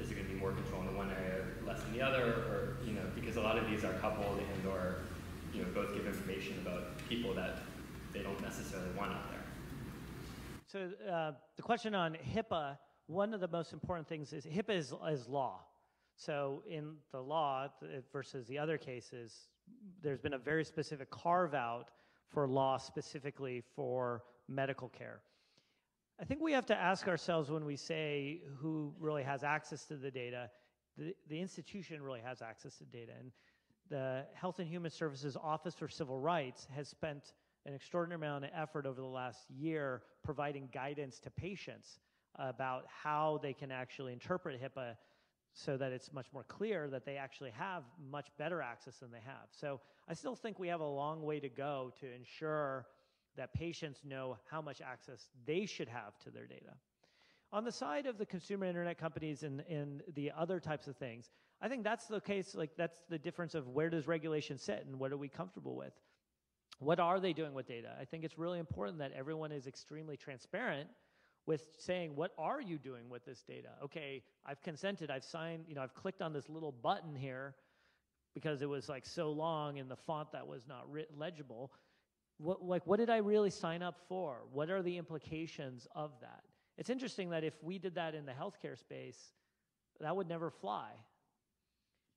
is it going to be more control in the one area, less in the other, or because a lot of these are coupled and/or both give information about people that they don't necessarily want out there. So the question on HIPAA, one of the most important things is HIPAA is law. So in the law versus the other cases, there's been a very specific carve out for law specifically for medical care. I think we have to ask ourselves when we say who really has access to the data, the institution really has access to data. And the Health and Human Services Office for Civil Rights has spent an extraordinary amount of effort over the last year providing guidance to patients about how they can actually interpret HIPAA, so that it's much more clear that they actually have much better access than they have. So I still think we have a long way to go to ensure that patients know how much access they should have to their data. On the side of the consumer internet companies and the other types of things, I think that's the case, like that's the difference of where does regulation sit and what are we comfortable with? What are they doing with data? I think it's really important that everyone is extremely transparent with saying, what are you doing with this data? Okay, I've consented, I've signed, I've clicked on this little button here because it was like so long and the font that was not legible. What did I really sign up for? What are the implications of that? It's interesting that if we did that in the healthcare space, that would never fly.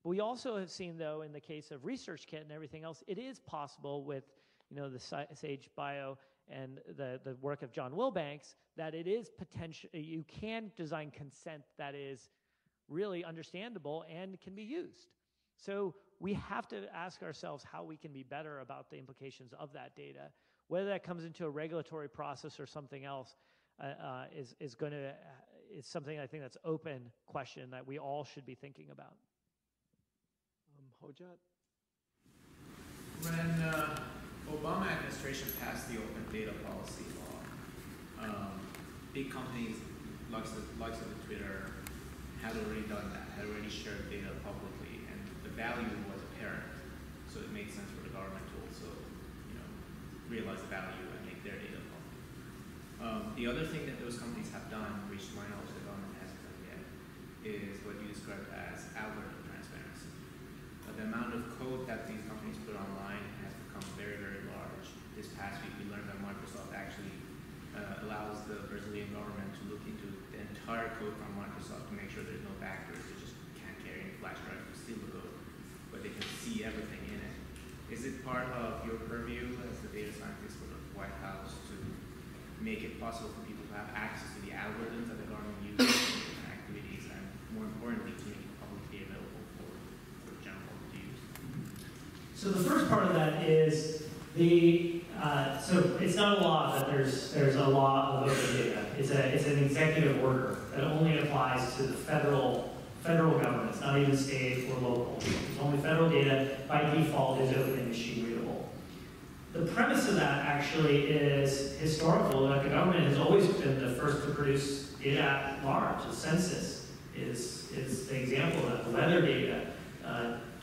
But we also have seen, though, in the case of Research Kit and everything else, it is possible with, the Sage Bio and the work of John Wilbanks, that it is potential, you can design consent that is really understandable and can be used. So we have to ask ourselves how we can be better about the implications of that data. Whether that comes into a regulatory process or something else is something I think that's open question that we all should be thinking about. Hojat? When Obama administration passed the open data policy law, big companies like Twitter had already done that, had already shared data publicly, and the value was apparent. So it made sense for the government to also, realize the value and make their data public. The other thing that those companies have done, which to my knowledge the government hasn't done yet, is what you described as algorithm transparency. The amount of code that these companies put online has become very, very large. This past week, we learned that Microsoft actually allows the Brazilian government to look into the entire code from Microsoft to make sure there's no backdoors. They just can't carry any flash drive to steal the code, but they can see everything in it. Is it part of your purview as the data scientist for the White House to make it possible for people to have access to the algorithms that the government uses and activities, and more importantly, to make it publicly available for general public to use? So the first part of that is so it's not a law that there's a law of open data. It's an executive order that only applies to the federal government. It's not even state or local. It's only federal data by default is open and machine readable. The premise of that actually is historical. That the government has always been the first to produce data at large. The census is the example of weather data,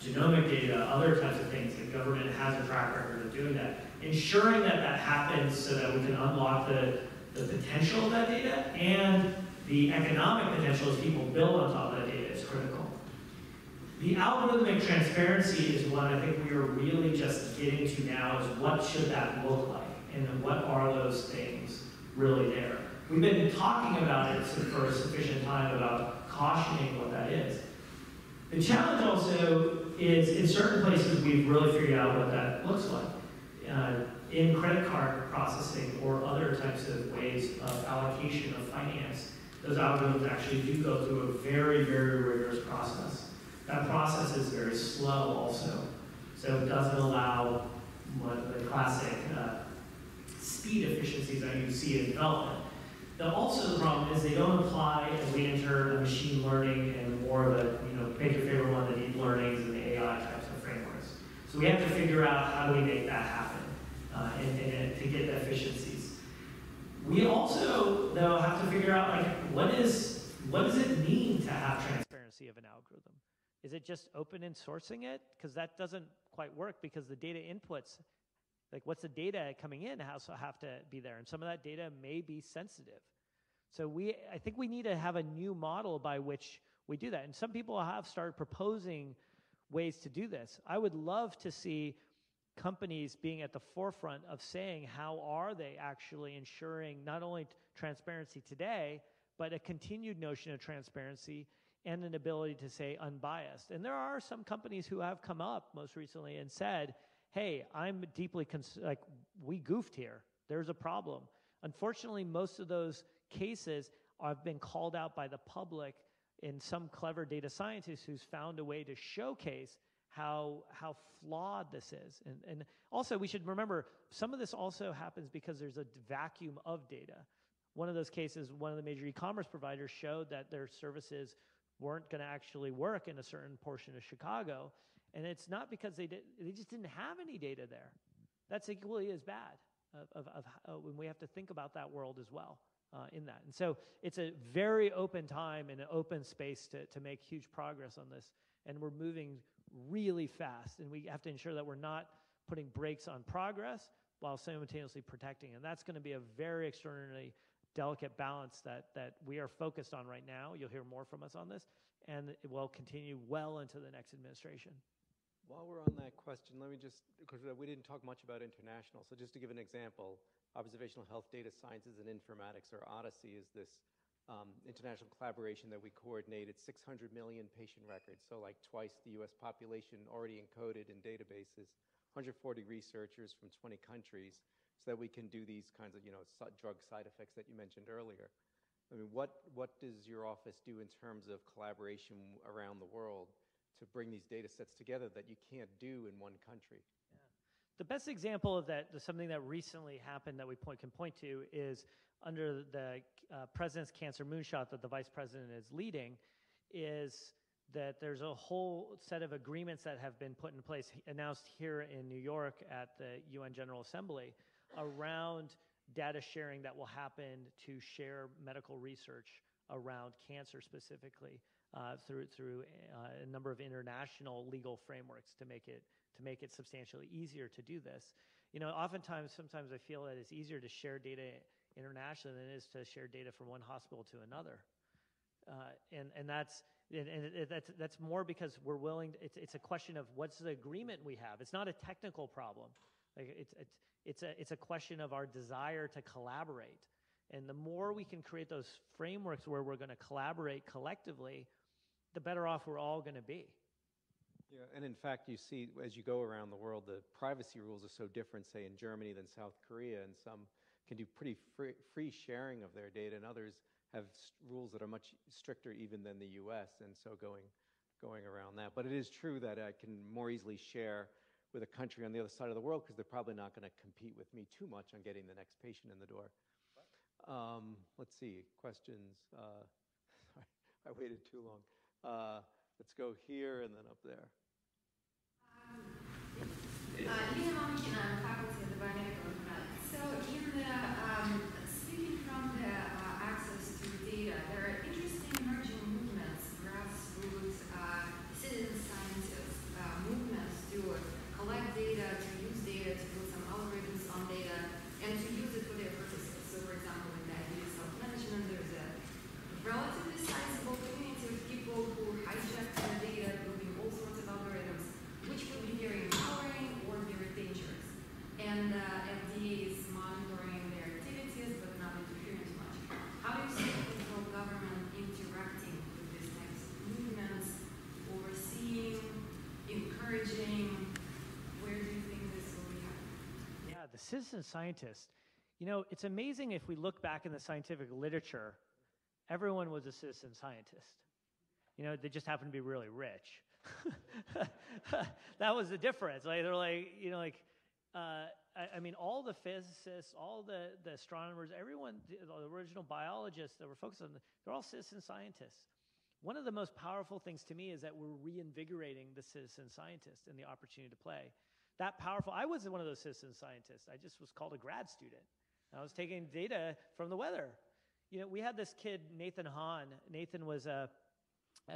genomic data, other types of things. The government has a track record of doing that. Ensuring that that happens so that we can unlock the potential of that data and the economic potential as people build on top of that data is critical. The algorithmic transparency is one I think we are really just getting to now, is what should that look like? And then what are those things really there? We've been talking about it for a sufficient time about cautioning what that is. The challenge also is in certain places we've really figured out what that looks like. In credit card processing or other types of ways of allocation of finance, those algorithms actually do go through a very, very rigorous process. That process is very slow also. So it doesn't allow what the classic speed efficiencies that you see in development. Also the problem is they don't apply, as we enter the machine learning and more of the, pick your favorite one, the deep learnings and the AI types of frameworks. So we have to figure out how do we make that happen and to get the efficiencies. We also, though, have to figure out, what does it mean to have transparency of an algorithm? Is it just open and sourcing it? Because that doesn't quite work because the data inputs, like what's the data coming in, also have to be there. And some of that data may be sensitive. So I think we need to have a new model by which we do that. And some people have started proposing ways to do this. I would love to see companies being at the forefront of saying how are they actually ensuring not only transparency today, but a continued notion of transparency and an ability to say unbiased. And there are some companies who have come up most recently and said, hey, I'm deeply concerned, like we goofed here, there's a problem. Unfortunately, most of those cases have been called out by the public in some clever data scientist who's found a way to showcase how flawed this is. And also we should remember, some of this also happens because there's a vacuum of data. One of those cases, one of the major e-commerce providers showed that their services weren't gonna actually work in a certain portion of Chicago. And it's not because they just didn't have any data there. That's equally as bad when we have to think about that world as well in that. And so it's a very open time and an open space to make huge progress on this. And we're moving really fast. And we have to ensure that we're not putting brakes on progress while simultaneously protecting. And that's gonna be a very extraordinarily delicate balance that we are focused on right now. You'll hear more from us on this. And it will continue well into the next administration. While we're on that question, let me just, because we didn't talk much about international, so just to give an example, Observational Health Data Sciences and Informatics, or Odyssey, is this international collaboration that we coordinated, 600 million patient records, so like twice the US population already encoded in databases, 140 researchers from 20 countries, so that we can do these kinds of drug side effects that you mentioned earlier. I mean, what does your office do in terms of collaboration around the world to bring these data sets together that you can't do in one country? Yeah. The best example of that, something that recently happened that we can point to is under the President's Cancer Moonshot that the Vice President is leading, is that there's a whole set of agreements that have been put in place, announced here in New York at the UN General Assembly around data sharing that will happen to share medical research around cancer specifically. Through a number of international legal frameworks to make it substantially easier to do this. Sometimes I feel that it's easier to share data internationally than it is to share data from one hospital to another, and that's more because we're willing. It's a question of what's the agreement we have. It's not a technical problem. Like it's a question of our desire to collaborate. And the more we can create those frameworks where we're going to collaborate collectively, the better off we're all going to be. Yeah, and in fact, you see, as you go around the world, the privacy rules are so different, say, in Germany than South Korea, and some can do pretty free sharing of their data, and others have rules that are much stricter even than the U.S., and so going around that. But it is true that I can more easily share with a country on the other side of the world because they're probably not going to compete with me too much on getting the next patient in the door. Let's see, questions. Sorry, I waited too long. Let's go here and then up there. Lina Momkin, I'm faculty at the Biomedical Informatics. So in the, speaking from the access to data, there are interesting emerging movements, grassroots, citizen scientists, movements to collect data, to use data, to put some algorithms on data, and to use it for their purposes. So, for example, in the idea of self-management, there's a relatively sizable community of people who hijack their data, building all sorts of algorithms, which will be very empowering or very dangerous. And FDA is monitoring their activities, but not interfering too much. How do you see the federal government interacting with these types of movements, overseeing, encouraging? citizen scientist. You know, it's amazing if we look back in the scientific literature, everyone was a citizen scientist. You know, they just happened to be really rich. That was the difference. Like, they're like, you know, like, I mean, all the physicists, all the astronomers, everyone, the original biologists that were focused on, they're all citizen scientists. One of the most powerful things to me is that we're reinvigorating the citizen scientist and the opportunity to play. That powerful, I was one of those citizen scientists. I just was called a grad student. I was taking data from the weather. You know, we had this kid, Nathan Hahn. Nathan was at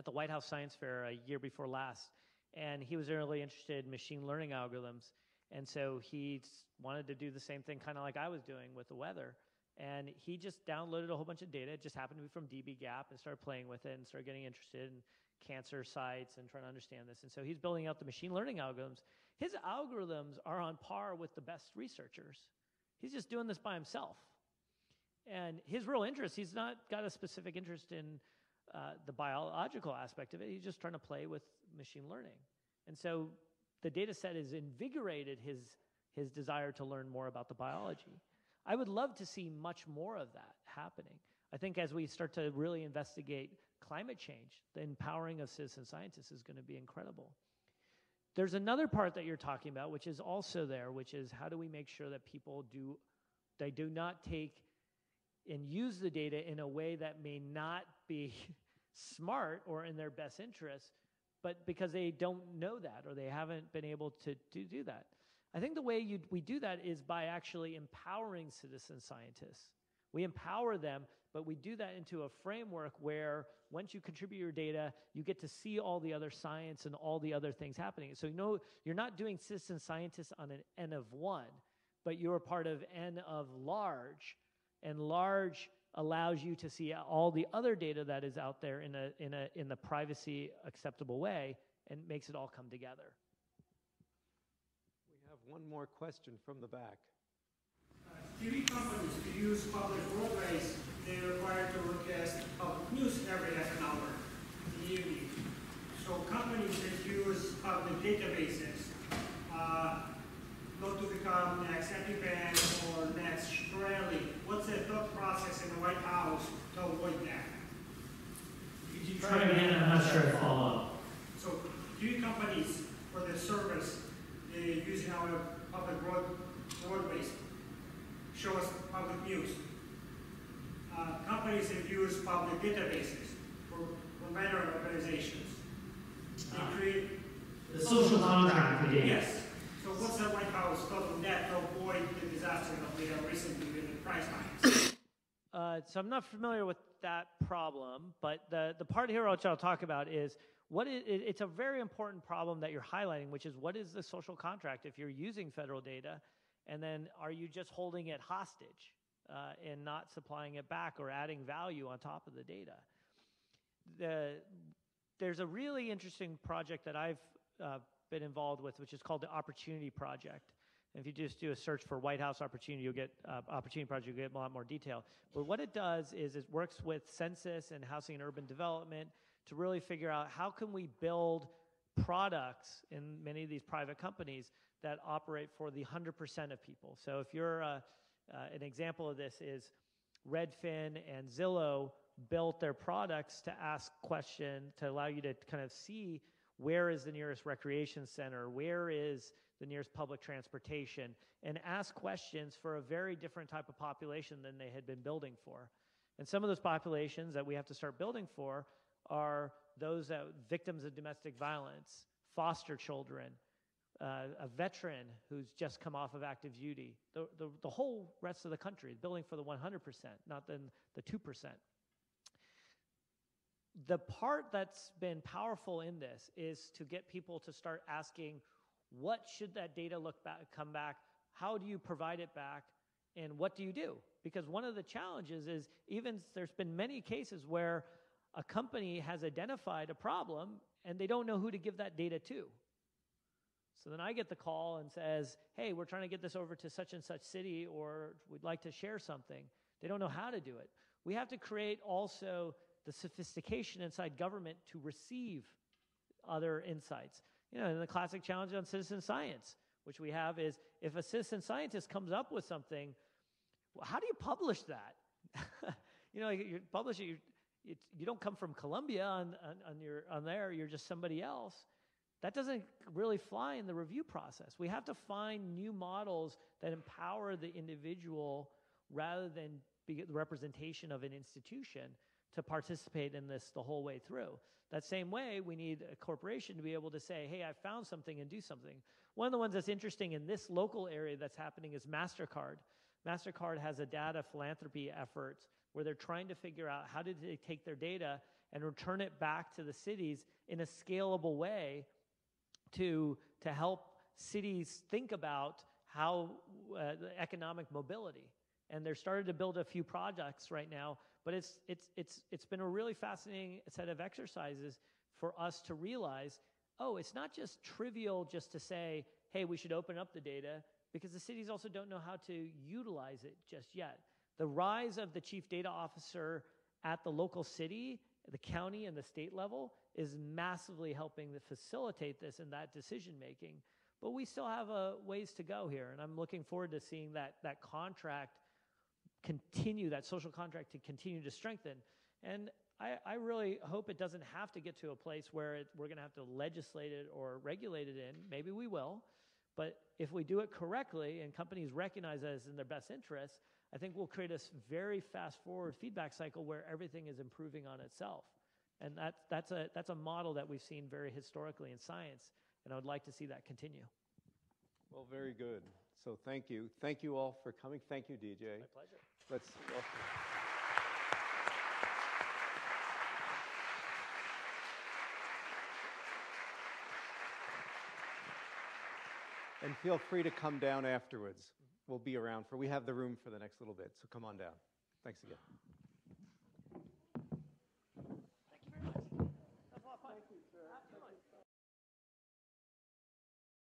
the White House Science Fair a year before last, and he was really interested in machine learning algorithms. And so he wanted to do the same thing kind of like I was doing with the weather. And he just downloaded a whole bunch of data. It just happened to be from dbGaP and started playing with it and started getting interested in cancer sites and trying to understand this. And so he's building out the machine learning algorithms. His algorithms are on par with the best researchers. He's just doing this by himself. And his real interest, he's not got a specific interest in the biological aspect of it. He's just trying to play with machine learning. And so the data set has invigorated his desire to learn more about the biology. I would love to see much more of that happening. I think as we start to really investigate climate change, the empowering of citizen scientists is going to be incredible. There's another part that you're talking about, which is also there, which is how do we make sure that people do not take and use the data in a way that may not be smart or in their best interest, but because they don't know that or they haven't been able to do that. I think the way we do that is by actually empowering citizen scientists. We empower them, but we do that into a framework where once you contribute your data, you get to see all the other science and all the other things happening. So you know, you're not doing citizen scientists on an N of one, but you're part of N of large, and large allows you to see all the other data that is out there in the privacy acceptable way, and makes it all come together. We have one more question from the back. TV companies to use public roadways, they are required to broadcast public news every half an hour in the evening. So companies that use public databases not to become next EpiPen or next Shkreli. What's the thought process in the White House to avoid that? Could you try again? I'm not sure I follow up. So do companies for their service using our public roadways show us public news. Companies that use public databases for matter of organizations. The social contract we did. Yes. So what's the White House thought on that to avoid the disaster that we have recently with the price hikes? So I'm not familiar with that problem, but the part here which I'll talk about is it's a very important problem that you're highlighting, which is what is the social contract if you're using federal data, and then are you just holding it hostage and not supplying it back or adding value on top of the data? There's a really interesting project that I've been involved with, which is called the Opportunity Project. And if you just do a search for White House Opportunity, you'll get Opportunity Project, you'll get a lot more detail. But what it does is it works with census and housing and urban development to really figure out how can we build products in many of these private companies that operate for the 100% of people. So if you're, an example of this is Redfin and Zillow built their products to ask questions, to allow you to kind of see where is the nearest recreation center, where is the nearest public transportation, and ask questions for a very different type of population than they had been building for. And some of those populations that we have to start building for are those that victims of domestic violence, foster children, a veteran who's just come off of active duty, the whole rest of the country, building for the 100%, not then the 2%. The part that's been powerful in this is to get people to start asking, what should that data come back? How do you provide it back? And what do you do? Because one of the challenges is even there's been many cases where a company has identified a problem and they don't know who to give that data to. So then I get the call and says, hey, we're trying to get this over to such and such city, or we'd like to share something. They don't know how to do it. We have to create also the sophistication inside government to receive other insights. You know, and the classic challenge on citizen science, which we have, is if a citizen scientist comes up with something, how do you publish that? You know, you publish it, you don't come from Columbia on there, you're just somebody else. That doesn't really fly in the review process. We have to find new models that empower the individual rather than be the representation of an institution to participate in this the whole way through. That same way, we need a corporation to be able to say, hey, I found something and do something. One of the ones that's interesting in this local area that's happening is MasterCard. MasterCard has a data philanthropy effort where they're trying to figure out how did they take their data and return it back to the cities in a scalable way to help cities think about how the economic mobility. And they're starting to build a few projects right now, but it's been a really fascinating set of exercises for us to realize, oh, it's not just trivial just to say, hey, we should open up the data, because the cities also don't know how to utilize it just yet. The rise of the chief data officer at the local city, the county, and the state level is massively helping to facilitate this and that decision making. But we still have a ways to go here, and I'm looking forward to seeing that contract continue, that social contract to continue to strengthen. And I really hope it doesn't have to get to a place where we're going to have to legislate it or regulate it in. Maybe we will, but if we do it correctly and companies recognize that it's in their best interest, I think we'll create a very fast-forward feedback cycle where everything is improving on itself. And that's a model that we've seen very historically in science, and I would like to see that continue. Well, very good. So thank you. Thank you all for coming. Thank you, DJ. My pleasure. Let's welcome. And feel free to come down afterwards. We'll be around we have the room for the next little bit, so come on down. Thanks again.